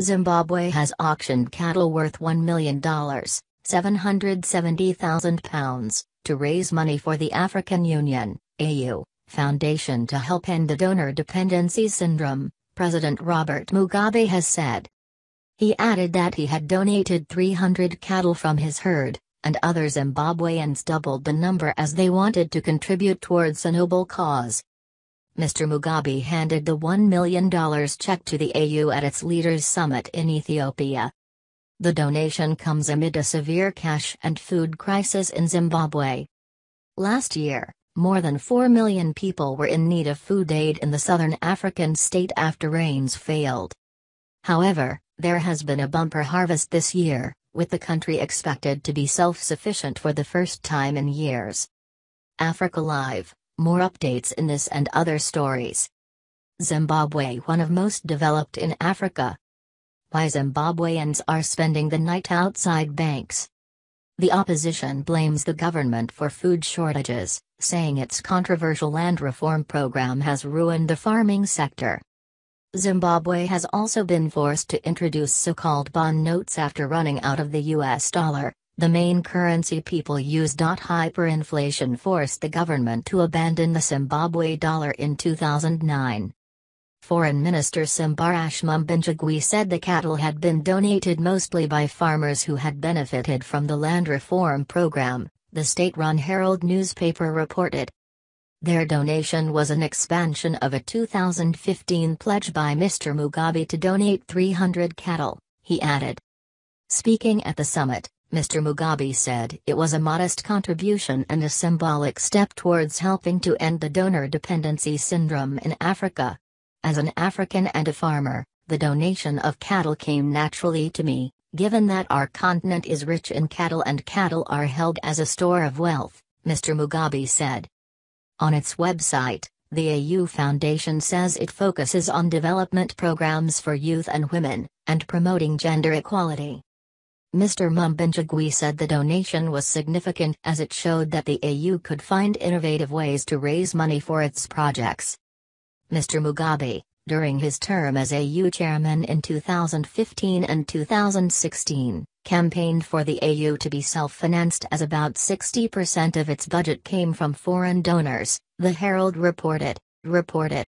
Zimbabwe has auctioned cattle worth $1 million, £770,000, to raise money for the African Union, AU, Foundation to help end the donor dependency syndrome, President Robert Mugabe has said. He added that he had donated 300 cattle from his herd, and other Zimbabweans doubled the number as they wanted to contribute towards a noble cause. Mr. Mugabe handed the $1 million check to the AU at its leaders' summit in Ethiopia. The donation comes amid a severe cash and food crisis in Zimbabwe. Last year, more than 4 million people were in need of food aid in the southern African state after rains failed. However, there has been a bumper harvest this year, with the country expected to be self-sufficient for the first time in years. Africa Live, more updates in this and other stories. Zimbabwe, one of most developed in Africa. Why Zimbabweans are spending the night outside banks. The opposition blames the government for food shortages, saying its controversial land reform program has ruined the farming sector. Zimbabwe has also been forced to introduce so-called bond notes after running out of the US dollar, the main currency people use. Hyperinflation forced the government to abandon the Zimbabwe dollar in 2009. Foreign Minister Simbarashe Mumbengegwi said the cattle had been donated mostly by farmers who had benefited from the land reform program, the state-run Herald newspaper reported. Their donation was an expansion of a 2015 pledge by Mr. Mugabe to donate 300 cattle, he added. Speaking at the summit, Mr. Mugabe said it was a modest contribution and a symbolic step towards helping to end the donor dependency syndrome in Africa. As an African and a farmer, the donation of cattle came naturally to me, given that our continent is rich in cattle and cattle are held as a store of wealth, Mr. Mugabe said. On its website, the AU Foundation says it focuses on development programs for youth and women, and promoting gender equality. Mr. Mumbengegwi said the donation was significant as it showed that the AU could find innovative ways to raise money for its projects. Mr. Mugabe, during his term as AU chairman in 2015 and 2016, campaigned for the AU to be self-financed as about 60% of its budget came from foreign donors, the Herald reported.